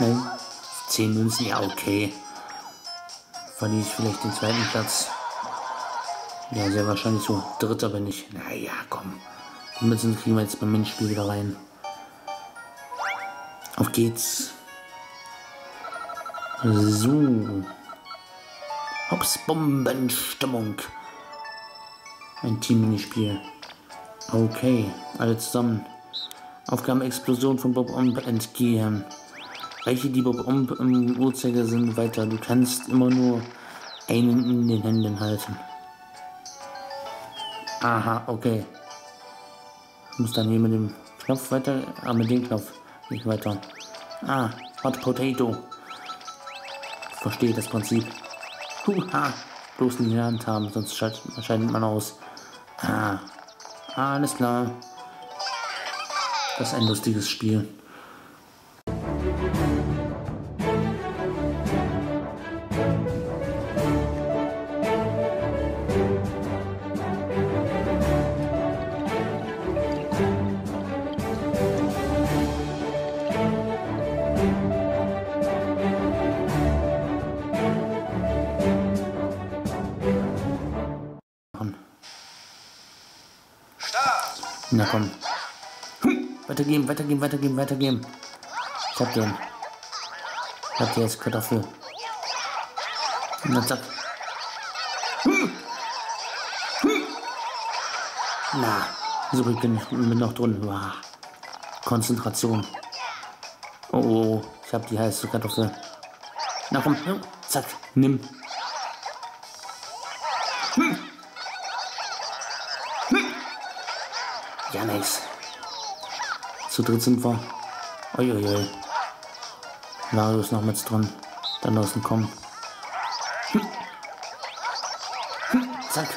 schnell. 10 Münzen, ja okay. Verliere ich vielleicht den zweiten Platz. Ja, sehr wahrscheinlich so. Dritter bin ich. Naja, komm. Die Münzen kriegen wir jetzt beim Minispiel wieder rein. Auf geht's. So. Hops, Bombenstimmung. Ein Team-Minispiel. Okay, alle zusammen. Aufgabe Explosion von Bob-omb entgehen. Reiche, die Bob-omb im Uhrzeigersinn weiter. Du kannst immer nur einen in den Händen halten. Aha, okay. Ich muss dann hier mit dem Knopf weiter. Ah, mit dem Knopf. Nicht weiter. Ah, Hot Potato. Ich verstehe das Prinzip. Huha. Bloß in die Hand haben, sonst scheidet man aus. Ah. Alles klar. Das ist ein lustiges Spiel. Na komm. Weitergeben, weitergeben, weitergeben, weitergeben. Ich hab den. Ich hab jetzt Kartoffel. Na zack. Na, so ich bin noch drin. Wow. Konzentration. Oh, oh, ich hab die heiße Kartoffel. Na komm, zack, nimm. Ja, nice. Zu dritt sind wir. Uiuiui. Wario ist noch mit drin. Dann draußen kommen. Zack.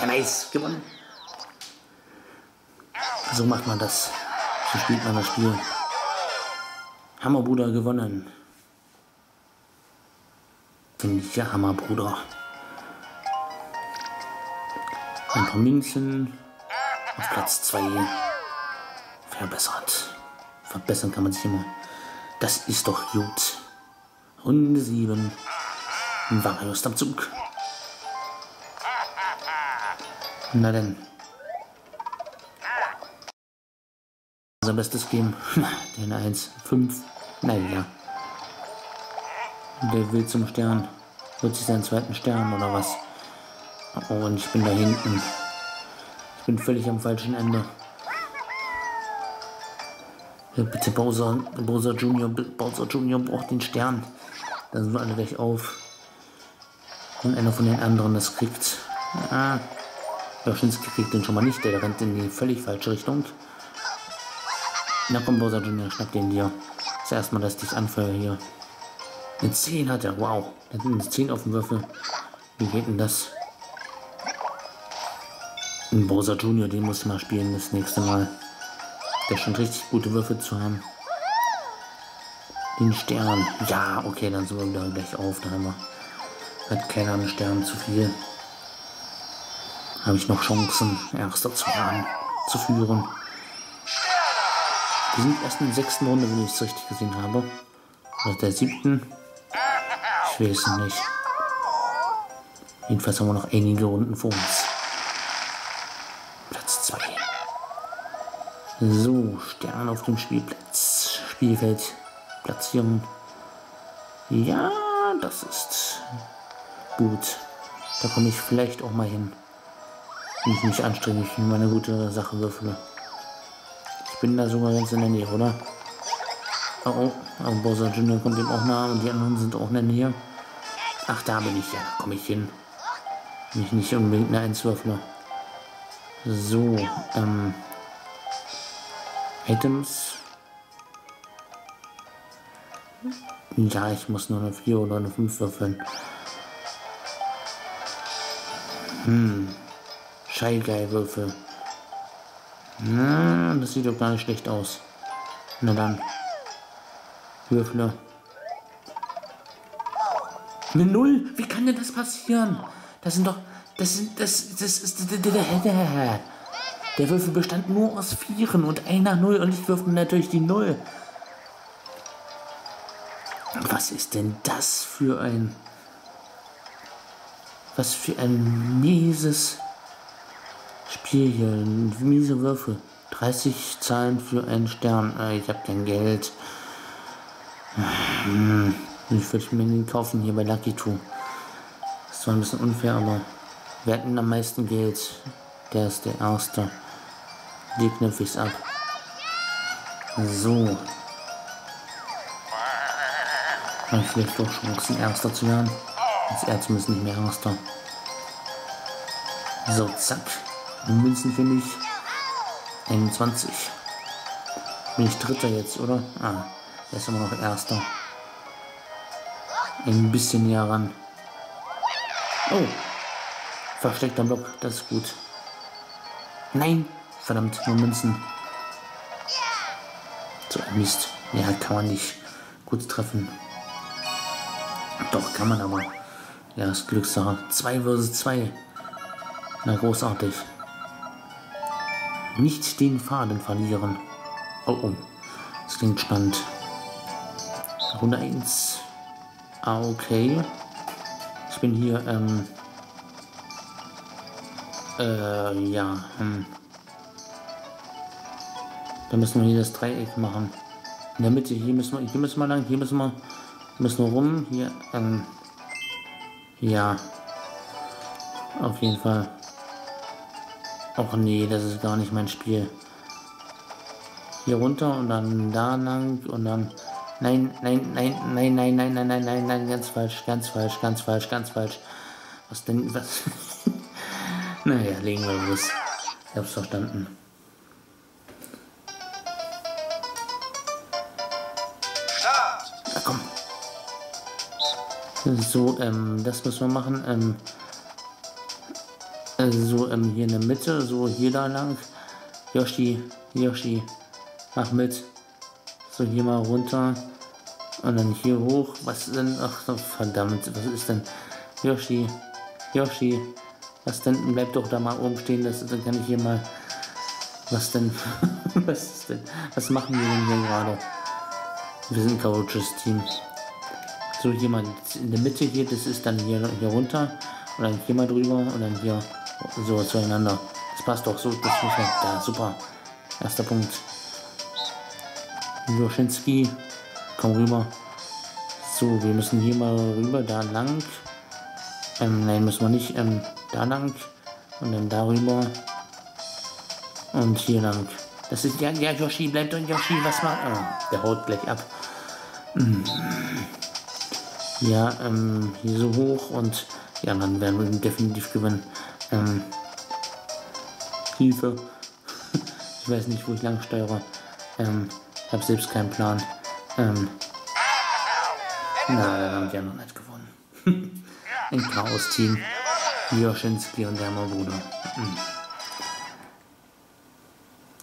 Ja, nice. Gewonnen. So macht man das. So spielt man das Spiel. Hammerbruder gewonnen. Finde ich ja Hammerbruder. Ein paar Münzen auf Platz 2 verbessert. Verbessern kann man sich immer. Das ist doch gut. Runde 7. Wario ist am Zug. Na denn. Unser bestes Game. Den 1, 5. Naja. Der will zum Stern. Holt sich seinen zweiten Stern oder was? Oh, und ich bin da hinten. Ich bin völlig am falschen Ende. Ja, bitte Bowser Junior braucht den Stern. Dann sind wir alle gleich auf. Und einer von den anderen das kriegt. Ah, Yoshinski kriegt den schon mal nicht. Der rennt in die völlig falsche Richtung. Na komm, Bowser Junior, schnapp den dir. Das erste Mal, dass ich dich anfeuere hier. Eine 10 hat er, wow. Da sind eine 10 auf dem Würfel. Wie geht denn das? Ein Bowser Junior, den muss ich mal spielen das nächste Mal. Der scheint richtig gute Würfel zu haben. Den Stern. Ja, okay, dann sind wir wieder gleich auf. Da haben wir. Hat keiner einen Stern zu viel. Habe ich noch Chancen, erster zu haben, zu führen. Wir sind erst in der 6. Runde, wenn ich es richtig gesehen habe. Oder der 7. Ich weiß es nicht. Jedenfalls haben wir noch einige Runden vor uns. So, Stern auf dem Spielplatz. Spielfeld. Platzierung. Ja, das ist gut. Da komme ich vielleicht auch mal hin. Wenn ich mich anstrenge, ich meine gute Sache würfle. Ich bin da sogar ganz in der Nähe, oder? Oh, oh. Aber Bowser Junior kommt dem auch nahe und die anderen sind auch in der Nähe. Ach, da bin ich ja. Da komme ich hin. Wenn ich nicht unbedingt eine 1 würfle. So, Items. Ja, ich muss nur eine 4 oder eine 5 würfeln. Scheigeil-Würfel. Na, das sieht doch gar nicht schlecht aus. Na dann. Würfle. Eine 0? Wie kann denn das passieren? Das sind doch. Das ist. Der Würfel bestand nur aus 4 und einer 0 und ich wirfte natürlich die 0. Was ist denn das für ein... Was für ein mieses Spiel hier. Miese Würfel. 30 Zahlen für einen Stern. Ich hab kein Geld. Ich würde mir den kaufen hier bei Lucky Tu. Ist zwar ein bisschen unfair, aber wer hat denn am meisten Geld? Der ist der Erste. Die knüpfe ich's ab. So. Habe ich vielleicht doch Chancen, Erster zu werden. Als er zumindest nicht mehr Erster. So, zack. Münzen finde ich. 21. Bin ich Dritter jetzt, oder? Ah, er ist immer noch Erster. Ein bisschen näher ran. Oh. Versteckter Block, das ist gut. Nein. Verdammt, nur Münzen. So, Mist. Ja, kann man nicht gut treffen. Doch, kann man aber. Ja, ist Glückssache. 2 vs. 2. Na, großartig. Nicht den Faden verlieren. Oh, oh. Das klingt spannend. Runde 1. Ah, okay. Ich bin hier, ja, Da müssen wir hier das Dreieck machen. In der Mitte, hier müssen wir lang, hier müssen wir rum, hier, ja. Auf jeden Fall. Och nee, das ist gar nicht mein Spiel. Hier runter und dann da lang und dann... Nein, nein, nein, nein, nein, nein, nein, nein, nein, nein, ganz falsch, ganz falsch, ganz falsch, ganz falsch. Was denn, was? Naja, legen wir los. Ich hab's verstanden. Na komm. So, das müssen wir machen. Hier in der Mitte, so hier da lang. Yoshi, Yoshi, mach mit. So, hier mal runter und dann hier hoch. Was denn? Ach, verdammt, was ist denn? Yoshi, Yoshi, was denn? Bleib doch da mal oben stehen, das, dann kann ich hier mal... Was denn? Was ist denn? Was machen wir denn hier gerade? Wir sind ein chaotisches Team. So, hier mal in der Mitte hier, das ist dann hier runter und dann hier mal drüber und dann hier so zueinander. Das passt doch so, das muss man, da, super. Erster Punkt. Joschinski, komm rüber. So, wir müssen hier mal rüber, da lang. Nein, müssen wir nicht. Da lang. Und dann darüber. Und hier lang. Das ist ja, ja, Yoshi, bleibt doch, Yoshi, was macht? Der haut gleich ab. Ja, hier so hoch und ja, dann werden wir definitiv gewinnen. Hilfe. Ich weiß nicht, wo ich lang steuere. Ich habe selbst keinen Plan. Na, haben wir noch nicht gewonnen. Ein Chaos-Team. Joschinski und der Hammerbruder.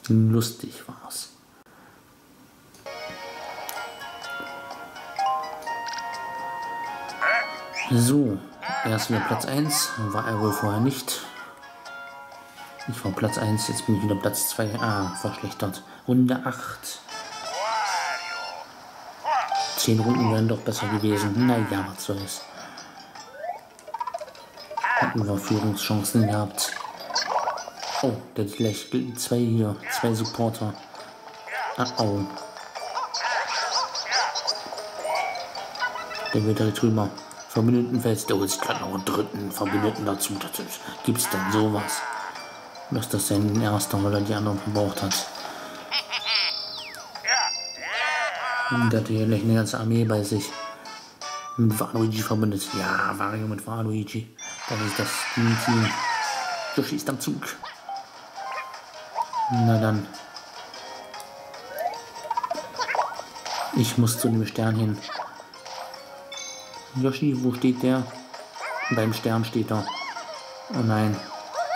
Lustig war's. So, erst wieder Platz 1. War er wohl vorher nicht. Ich war Platz 1, jetzt bin ich wieder Platz 2. Ah, verschlechtert. Runde 8. 10 Runden wären doch besser gewesen. Naja, was soll's. Hatten wir Führungschancen gehabt. Oh, da sind gleich 2 hier. 2 Supporter. Ah, oh. Der wird da drüber. Verbündetenfest. Oh, jetzt kann noch einen dritten Verbündeten dazu. Gibt's denn sowas? Dass das sein Erster, weil er die anderen verbraucht hat. Und der hatte hier gleich eine ganze Armee bei sich. Mit Waluigi verbündet. Ja, Wario mit Waluigi. Das ist das Team. Yoshi ist am Zug. Na dann. Ich muss zu dem Stern hin. Yoshi, wo steht der? Beim Stern steht er. Oh nein.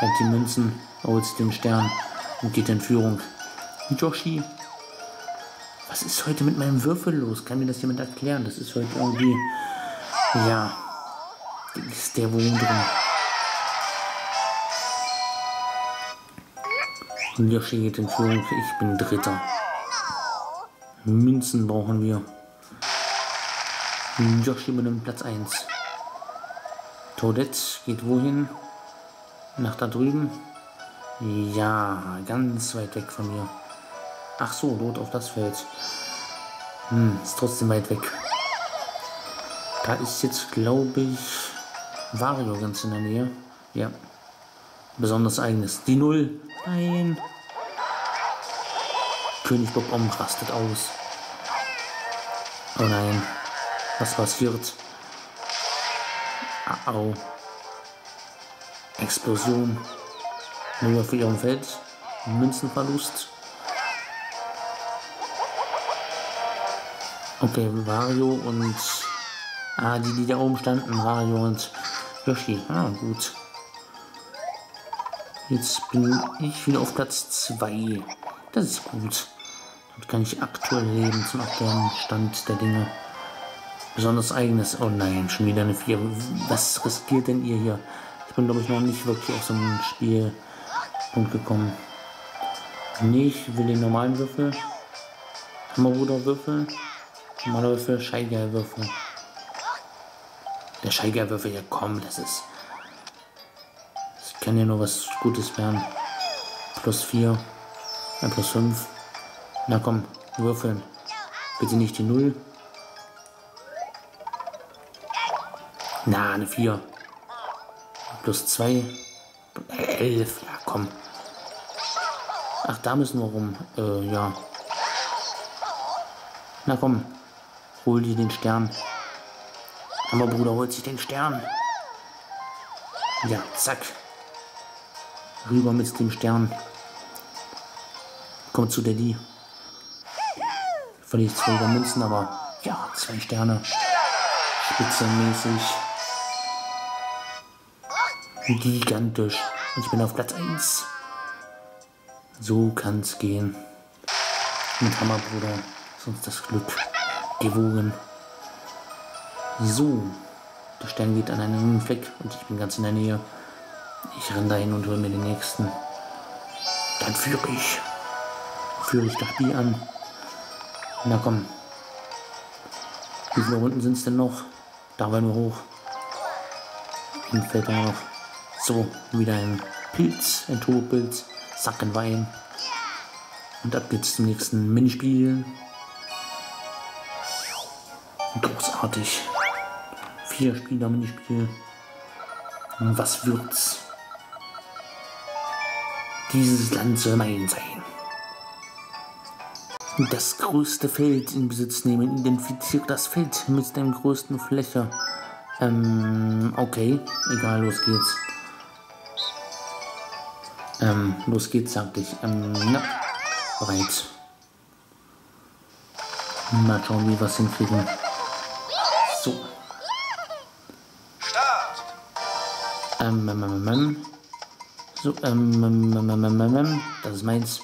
Er hat die Münzen. Er holt den Stern und geht in Führung. Yoshi. Was ist heute mit meinem Würfel los? Kann mir das jemand erklären? Das ist heute irgendwie... Ja. Ist der Wurm drin. Yoshi geht in Führung. Ich bin Dritter. Münzen brauchen wir. Yoshi übernimmt Platz 1. Toadette geht wohin? Nach da drüben? Ja, ganz weit weg von mir. Ach so, dort auf das Feld. Ist trotzdem weit weg. Da ist jetzt, glaube ich, Wario ganz in der Nähe. Ja. Besonders eigenes. Die Null. Nein. König Bob-omb rastet aus. Oh nein. Was passiert? Au. Explosion. Nur auf ihrem Feld. Münzenverlust. Okay, Wario und... die da oben standen. Wario und Yoshi. Gut. Jetzt bin ich wieder auf Platz 2. Das ist gut. Dort kann ich aktuell leben zum aktuellen Stand der Dinge. Besonders eigenes. Oh nein, schon wieder eine 4. Was riskiert denn ihr hier? Ich bin, glaube ich, noch nicht wirklich auf so einen Spielpunkt gekommen. Nee, ich will den normalen Würfel. Hammerbruder Würfel. Normaler Würfel, Scheiger Würfel. Der Scheiger Würfel, ja komm, das ist... Kann ja nur was Gutes werden. Plus 4. Ja, plus 5. Na komm, würfeln. Bitte nicht die 0. Na, eine 4. Plus 2. 11. Ja, komm. Ach, da müssen wir rum. Ja. Na komm. Hol dir den Stern. Aber Bruder holt sich den Stern. Ja, zack. Rüber mit dem Stern. Kommt zu Daddy. Verliert 2 Münzen, aber ja, 2 Sterne. Spitzenmäßig. Gigantisch. Und ich bin auf Platz 1. So kann's gehen. Mit Hammerbruder ist uns das Glück gewogen. So. Der Stern geht an einen Fleck und ich bin ganz in der Nähe. Ich renne dahin und hole mir den nächsten. Dann führe ich. Führe ich das Spiel an. Na komm. Wie viele Runden sind es denn noch? Da wollen wir hoch. Dann fällt er noch. So, wieder ein Pilz, ein Turbopilz. Sacken Wein. Und ab geht's zum nächsten Minispiel. Großartig. 4 Spieler Minispiel. Und was wird's? Dieses Land soll mein sein. Das größte Feld in Besitz nehmen. Identifiziere das Feld mit der größten Fläche. Okay. Egal, los geht's. Los geht's, sagte ich. Ja. Bereit. Mal schauen, wie wir es hinkriegen. So. So, das ist meins.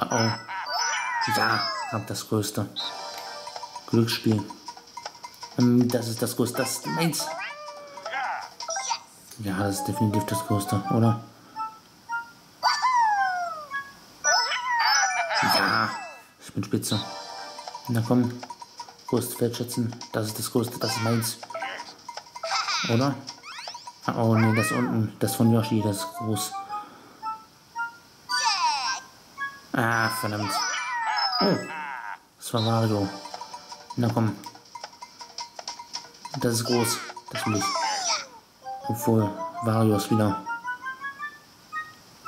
Oh, oh. Ja, hab das größte. Glücksspiel. Das ist das größte, das ist meins. Ja, das ist definitiv das größte, oder? Ja, ich bin spitze. Na komm. Größte Feldschützen, das ist das größte, das ist meins. Oder? Oh ne, das unten, das von Yoshi, das ist groß. Ah, verdammt. Oh, das war Mario. Na komm. Das ist groß, das will ich. Obwohl, Wario ist wieder.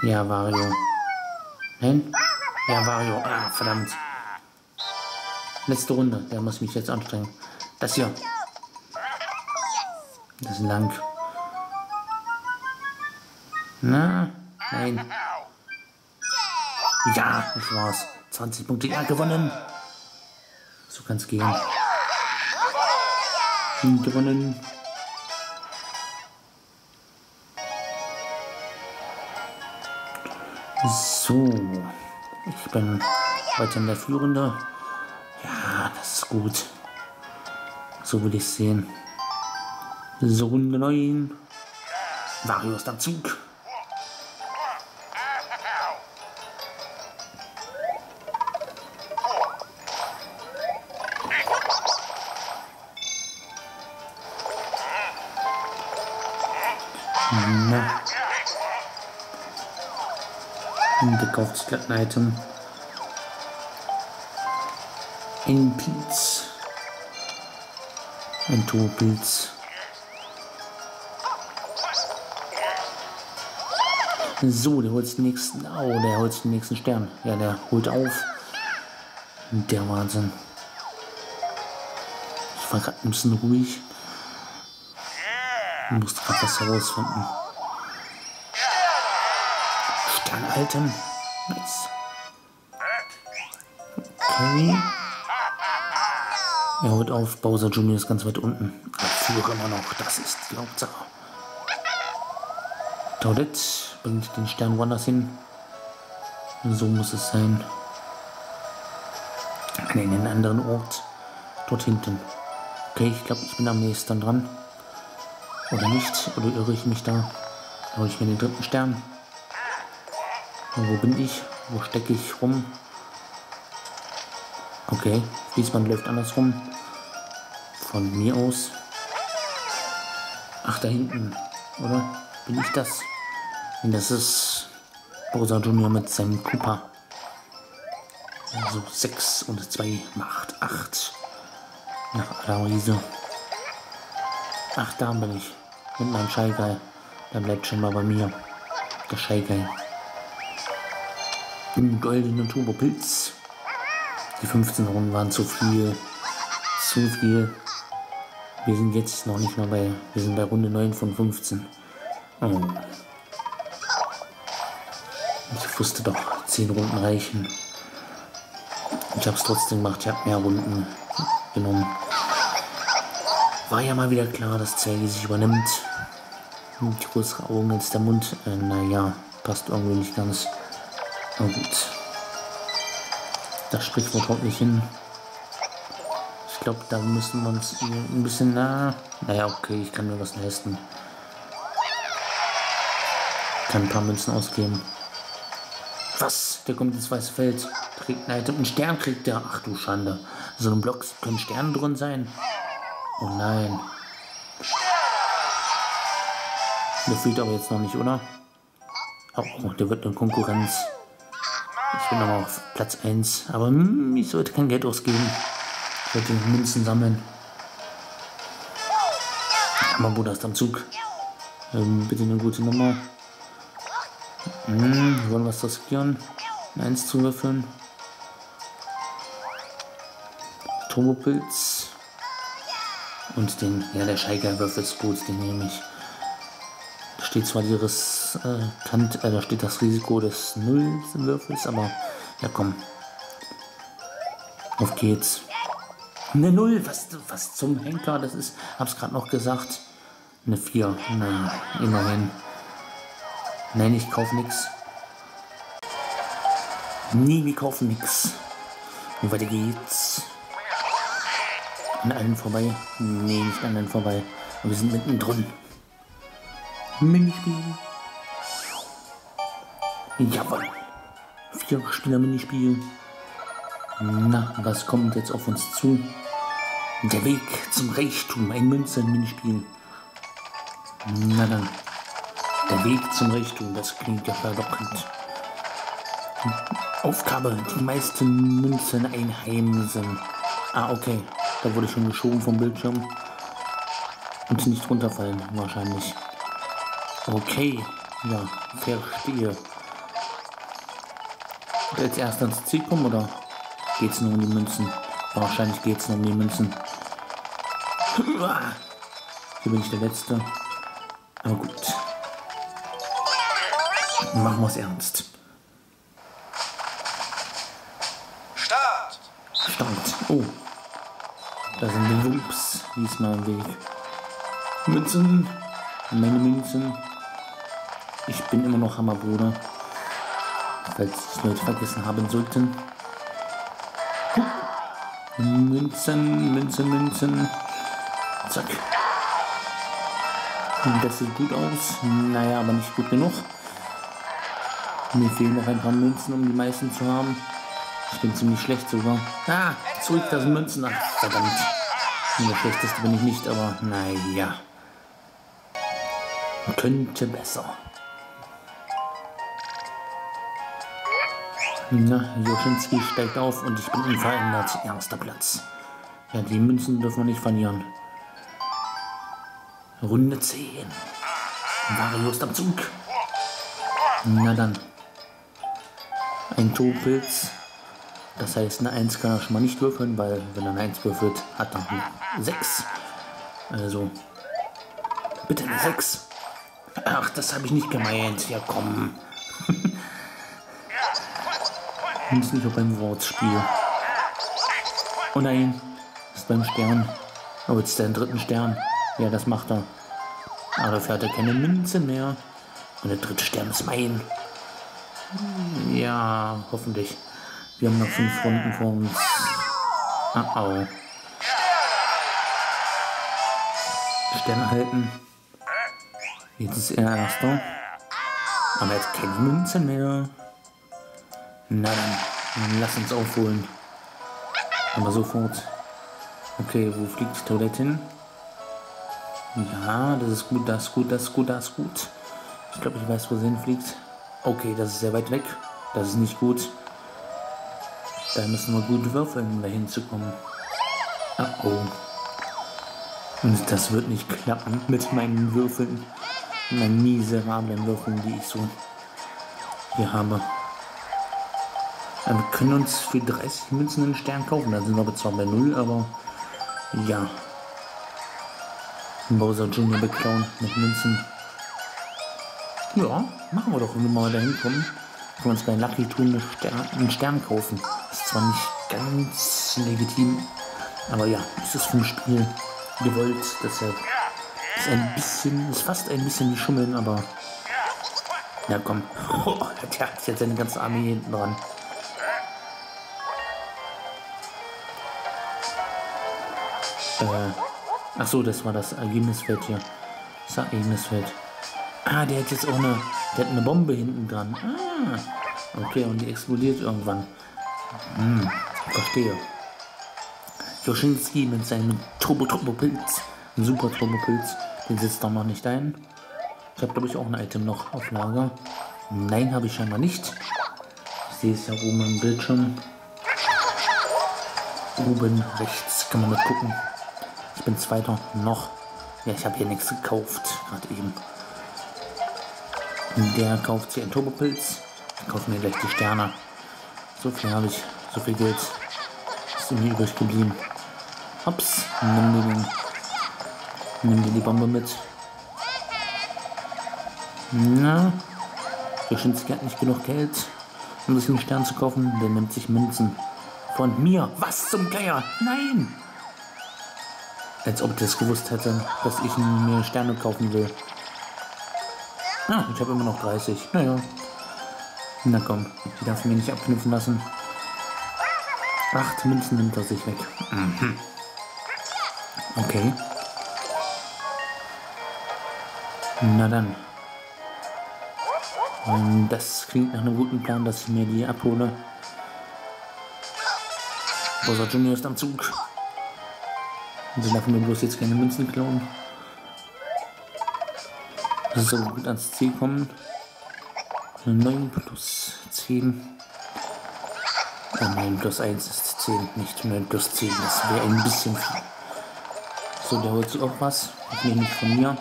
Ja, Wario. Nein? Ja, Wario, ah, verdammt. Letzte Runde, der muss mich jetzt anstrengen. Das hier. Das ist lang. Na, nein. Ja, ich war's. 20 Punkte, ja, gewonnen. So kann's gehen. Gewonnen. So. Ich bin weiter in der Führende. Ja, das ist gut. So will ich es sehen. So, Runde 9. Wario ist am Zug. Na. Ein gekauftes Platten-Item. Ein Pilz. Ein Turbo-Pilz. So, der holt den nächsten. Oh, der holt den nächsten Stern. Ja, der holt auf. Der Wahnsinn. Ich war gerade ein bisschen ruhig. Ich musste gerade was herausfinden. Sternalten. Nice. Okay. Er holt auf. Bowser Junior ist ganz weit unten. Führer immer noch. Das ist die Hauptsache. Toadette bringt den Stern woanders hin. So muss es sein. An einen anderen Ort. Dort hinten. Okay, ich glaube, ich bin am nächsten dran. Oder nicht? Oder irre ich mich da? Da hole ich mir den dritten Stern. Und wo bin ich? Wo stecke ich rum? Okay, diesmal läuft andersrum. Von mir aus. Ach, da hinten. Oder? Bin ich das? Und das ist Bowser Junior mit seinem Koopa. Also 6 und 2 macht 8. Nach aller Riese. Ach, da bin ich. Mit meinem Scheigei. Dann bleibt schon mal bei mir. Der Scheigei. Im goldenen Turbopilz. Die 15 Runden waren zu viel. Zu viel. Wir sind jetzt noch nicht mal bei. Wir sind bei Runde 9 von 15. Oh. Ich wusste doch, 10 Runden reichen. Ich hab's trotzdem gemacht, ich hab mehr Runden genommen. War ja mal wieder klar, dass Zeige sich übernimmt. Mit größeren Augen als der Mund. Naja, passt irgendwie nicht ganz. Na gut. Das Sprichwort haut nicht hin. Ich glaube, da müssen wir uns ein bisschen nah. Naja, okay, ich kann mir was leisten. Ich kann ein paar Münzen ausgeben. Was? Der kommt ins weiße Feld. Kriegt ein Item. Einen Stern kriegt der. Ach du Schande. So ein Block können Sterne drin sein. Oh nein. Der fühlt aber jetzt noch nicht, oder? Oh, der wird eine Konkurrenz. Ich bin aber auf Platz 1. Aber ich sollte kein Geld ausgeben. Ich sollte Münzen sammeln. Hammerbruder ist am Zug. Bitte eine gute Nummer. Wollen wir es riskieren? Eins zu würfeln. Turbopilz. Und den. Ja, der Scheigerwürfel ist gut, den nehme ich. Da steht zwar die da steht das Risiko des Nulls im Würfels, aber. Ja komm. Auf geht's. Eine 0, was zum Henker? Das ist. Hab's gerade noch gesagt. Eine 4. Na, immerhin. Nein, ich kaufe nichts. Nee, wir kaufen nichts. Und weiter geht's. An allen vorbei. Nee, nicht an allen vorbei. Aber wir sind mittendrin. Minispiel. Jawohl. 4 Spieler Minispiel. Na, was kommt jetzt auf uns zu? Der Weg zum Reichtum. Ein Münzen-Minispiel. Na dann. Der Weg zum Reichtum, das klingt ja verlockend. Aufgabe, die meisten Münzen einheimsen. Ah, okay. Da wurde schon geschoben vom Bildschirm. Und nicht runterfallen, wahrscheinlich. Okay. Ja, verstehe. Jetzt erst ans Ziel kommen, oder geht's nur um die Münzen? Wahrscheinlich geht's nur um die Münzen. Hier bin ich der Letzte. Aber gut. Machen wir es ernst. Start! Start. Oh. Da sind die Wumps diesmal im Weg. Münzen. Meine Münzen. Ich bin immer noch Hammerbruder. Falls es Leute vergessen haben sollten. Münzen, Münzen, Münzen. Zack. Das sieht gut aus. Naja, aber nicht gut genug. Mir fehlen noch ein paar Münzen, um die meisten zu haben. Ich bin ziemlich schlecht sogar. Ah, zurück, das sind Münzen. Ach, verdammt. Der schlechteste bin ich nicht, aber naja. Man könnte besser. Na, Joshinski steigt auf und ich bin unverändert erster Platz. Ja, die Münzen dürfen wir nicht verlieren. Runde 10. Wario ist am Zug. Na dann. Ein Topilz. Das heißt, eine 1 kann er schon mal nicht würfeln, weil wenn er eine 1 würfelt, hat er eine 6. Also, bitte eine 6. Ach, das habe ich nicht gemeint. Ja, komm. Wir müssen nicht auch beim Wortspiel. Oh nein, ist beim Stern. Oh, jetzt ist der dritten Stern. Ja, das macht er. Aber dafür hat er keine Münze mehr. Und der dritte Stern ist mein. Ja, hoffentlich. Wir haben noch 5 Runden vor uns. Oh. Stern erhalten. Jetzt ist er erster. Aber er hat keine Münze mehr. Na dann, lass uns aufholen. Aber sofort. Okay, wo fliegt die Toadette hin? Ja, das ist gut, das ist gut, das ist gut, das ist gut. Ich glaube, ich weiß, wo sie hinfliegt. Okay, das ist sehr weit weg. Das ist nicht gut. Da müssen wir gut würfeln, um da hinzukommen. Oh oh. Und das wird nicht klappen mit meinen Würfeln. Meinen miserablen Würfeln, die ich so hier habe. Aber wir können uns für 30 Münzen einen Stern kaufen. Da sind wir zwar bei 0, aber ja. Bowser Junior beklauen mit Münzen. Ja, machen wir doch, wenn wir mal da hinkommen. Können wir uns bei Lucky Tu einen Stern kaufen. Ist zwar nicht ganz legitim, aber ja, es ist vom Spiel gewollt. Deshalb ist ein bisschen, ist fast ein bisschen wie Schummeln, aber na komm. Oh, der hat jetzt seine ganze Armee hinten dran. Achso, das war das Ergebnisfeld hier. Das Ergebnisfeld. Ah, der hat jetzt auch eine, der hat eine Bombe hinten dran. Ah, okay, und die explodiert irgendwann. Hm, verstehe. Joshinski mit seinem Turbo-Turbo-Pilz. Ein super Turbo-Pilz. Den setzt doch mal nicht ein. Ich habe, glaube ich, auch ein Item noch auf Lager. Nein, habe ich scheinbar nicht. Ich sehe es ja oben im Bildschirm. Oben rechts kann man mal gucken. Ich bin Zweiter noch. Ja, ich habe hier nichts gekauft, gerade eben. Der kauft sich einen Turbopilz. Ich kaufe mir gleich die Sterne. So viel habe ich. So viel Geld ist mir übrig geblieben. Hops. Nimm dir die Bombe mit. Na. Joshinski hat nicht genug Geld, um sich einen Stern zu kaufen. Der nimmt sich Münzen. Von mir. Was zum Geier? Nein! Als ob ich das gewusst hätte, dass ich mir Sterne kaufen will. Ah, ich habe immer noch 30. Naja. Na komm, die darf mir nicht abknüpfen lassen. 8 Münzen nimmt er sich weg. Mhm. Okay. Na dann. Das klingt nach einem guten Plan, dass ich mir die abhole. Bowser Junior ist am Zug. Und sie lassen mir bloß jetzt keine Münzen klauen. So gut ans Ziel kommen. 9 plus 10. 9 plus 1 ist 10, nicht 9 plus 10. Das wäre ein bisschen viel. So, der holt sich auch was. Ich nehme nicht von mir.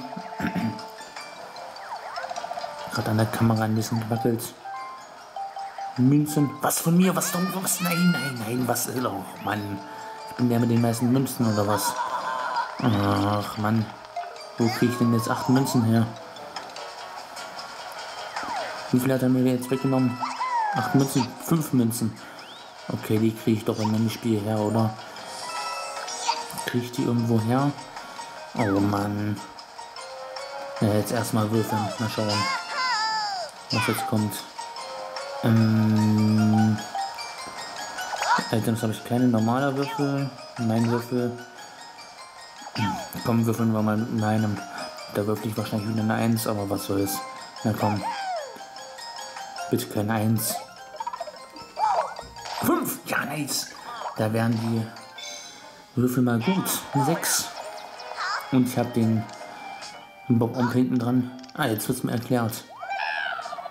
Gerade an der Kamera ein bisschen gewackelt. Münzen. Was von mir? Was? Was? Nein, nein, nein. Was? Oh Mann. Ich bin der mit den meisten Münzen oder was? Ach Mann. Wo kriege ich denn jetzt 8 Münzen her? Wie viel hat er mir jetzt weggenommen? 8 Münzen? 5 Münzen. Okay, die kriege ich doch in meinem Spiel her, oder? Kriege ich die irgendwo her? Oh Mann. Ja, jetzt erstmal würfeln. Mal schauen, was jetzt kommt. Items habe ich keine. Normaler Würfel. Mein Würfel. Komm, würfeln wir mal mit einem. Da würfel ich wahrscheinlich wieder eine 1, aber was soll's. Na komm. Bitte keine 1. 5! Ja, nice! Da wären die Würfel mal gut. 6. Und ich habe den Bob-omb hinten dran. Ah, jetzt wird es mir erklärt.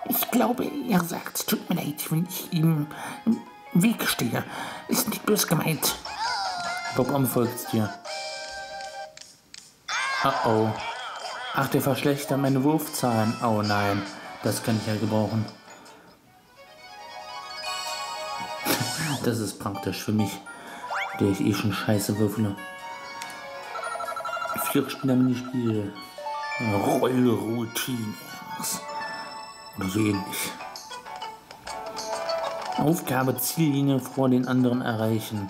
Ich glaube, er sagt, tut mir leid, wenn ich ihm im Weg stehe. Ist nicht böse gemeint. Bob-omb folgt dir. Oh oh. Ach, der verschlechtert meine Wurfzahlen. Oh nein, das kann ich ja gebrauchen. Das ist praktisch für mich, der ich eh schon scheiße würfle. 4 Spieler Minispiel. Rollroutine. Oder so ähnlich. Aufgabe: Ziellinie vor den anderen erreichen.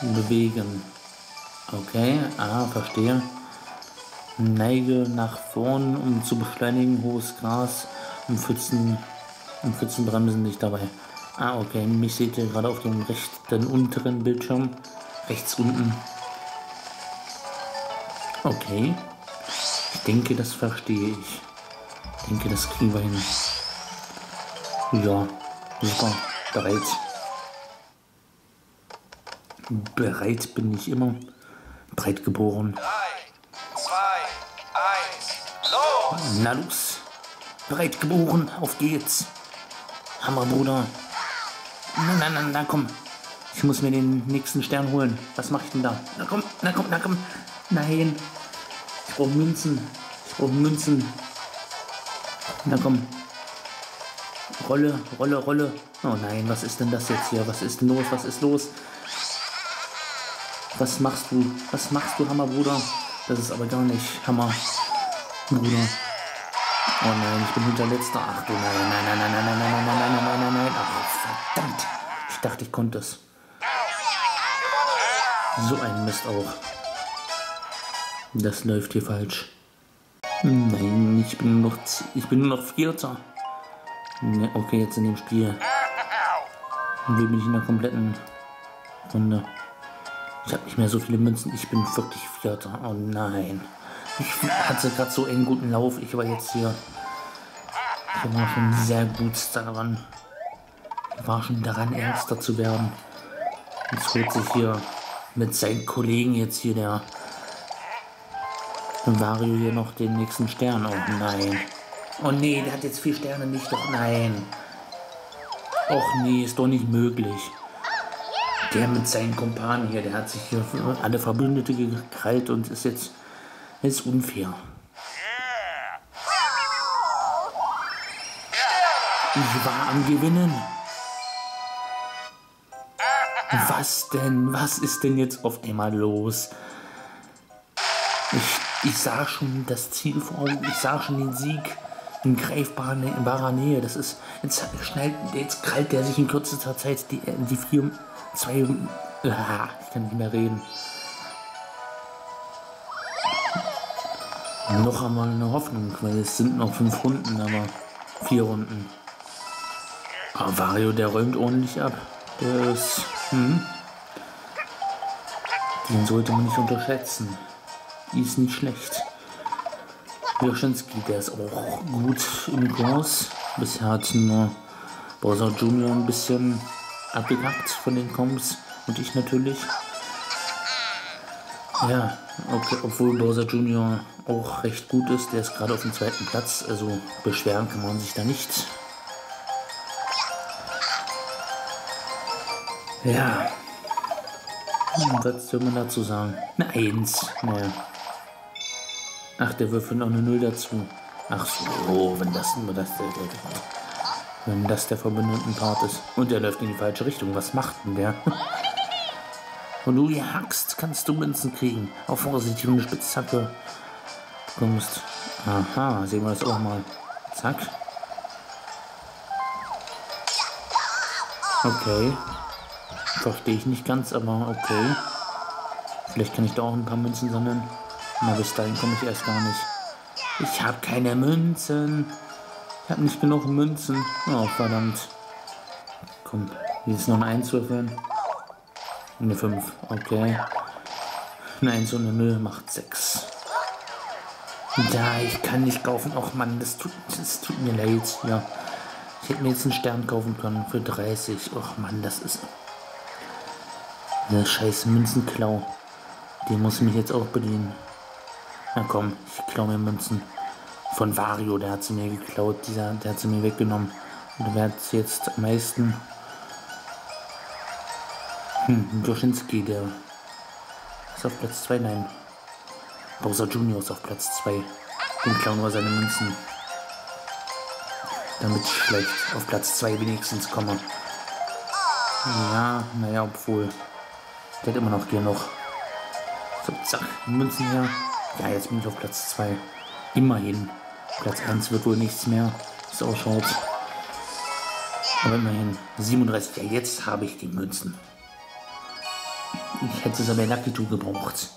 Bewegen. Okay, verstehe. Neige nach vorn, um zu beschleunigen, hohes Gras und Pfützenbremsen nicht dabei. Okay, mich seht ihr gerade auf dem rechten unteren Bildschirm. Rechts unten. Okay. Ich denke, das verstehe ich. Ich denke, das kriegen wir hin. Ja, super. Bereit. Bereit bin ich immer. Breit geboren. 3, 2, 1, los! Na los! Bereit geboren, auf geht's! Hammerbruder! Na, komm. Ich muss mir den nächsten Stern holen. Was mach ich denn da? Na komm. Nein. Ich brauche Münzen. Na komm. Rolle. Oh nein, was ist denn das jetzt hier? Was ist los? Was machst du, Hammerbruder? Das ist aber gar nicht Hammerbruder. Oh nein, ich bin hinterletzter. Ach du nein. Ach, verdammt. Ich dachte, ich konnte es. So ein Mist auch. Das läuft hier falsch. Nein, ich bin nur noch 4. Ne, okay, jetzt in dem Spiel. Und bin ich in der kompletten Runde. Ich habe nicht mehr so viele Münzen. Ich bin wirklich 4. Oh nein. Ich hatte gerade so einen guten Lauf. Ich war jetzt hier. Ich war schon sehr gut daran. Ich war schon daran, Ernster zu werden. Jetzt holt sich hier mit seinen Kollegen jetzt hier der Wario hier noch den nächsten Stern. Oh nein. Oh nee, der hat jetzt 4 Sterne nicht. Doch nein. Och nee, ist doch nicht möglich. Der mit seinen Kumpanen hier, der hat sich hier alle Verbündete gekrallt und ist jetzt. Das ist unfair. Ich war am Gewinnen. Was denn? Was ist denn jetzt auf einmal los? Ich sah schon das Ziel vor Augen. Ich sah schon den Sieg in greifbarer Nähe. Das ist. Jetzt krallt der sich in kürzester Zeit die 4, 2. Ich kann nicht mehr reden. Noch einmal eine Hoffnung, weil es sind noch 5 Runden, aber 4 Runden. Aber Wario, der räumt ordentlich ab. Der ist, den sollte man nicht unterschätzen. Die ist nicht schlecht. Joschinski, der ist auch gut im Kurs. Bisher hat nur Bowser Junior ein bisschen abgekackt von den Kombs und ich natürlich. Ja, okay, obwohl Bowser Junior auch recht gut ist, der ist gerade auf dem 2. Platz, also beschweren kann man sich da nicht. Ja, was soll man dazu sagen? Eine 1, naja. Ach, der wirft noch eine 0 dazu. Ach so, wenn das der verbündeten Part ist. Und der läuft in die falsche Richtung, was macht denn der? Wenn du hier hackst, kannst du Münzen kriegen. Auf Vorsicht, eine Spitzhacke bekommst. Aha, sehen wir das auch mal. Zack. Okay. Verstehe ich nicht ganz, aber okay. Vielleicht kann ich da auch ein paar Münzen sammeln. Na, bis dahin komme ich erst gar nicht. Ich habe keine Münzen. Ich habe nicht genug Münzen. Oh, verdammt. Komm, jetzt noch ein 1 würfeln. Eine 5, okay. Eine 1 und eine 0 macht 6. Ja, ich kann nicht kaufen. Och Mann, das tut mir leid. Ja, ich hätte mir jetzt einen Stern kaufen können für 30. Och Mann, das ist der scheiß Münzenklau. Den muss ich mich jetzt auch bedienen. Na komm, ich klaue mir Münzen. von Wario, der hat sie mir geklaut, der hat sie mir weggenommen. Und wer hat sie jetzt am meisten? Joschinski, der ist auf Platz 2, nein. Bowser Junior ist auf Platz 2. Den klauen wir seine Münzen. Damit ich vielleicht auf Platz 2 wenigstens komme. Ja, naja, obwohl. Der hat immer noch hier noch. So, zack, Münzen her. Ja, jetzt bin ich auf Platz 2. Immerhin. Platz 1 wird wohl nichts mehr. So schaut. Aber immerhin. 37. Ja, jetzt habe ich die Münzen. Ich hätte es aber Lucky Tu gebraucht.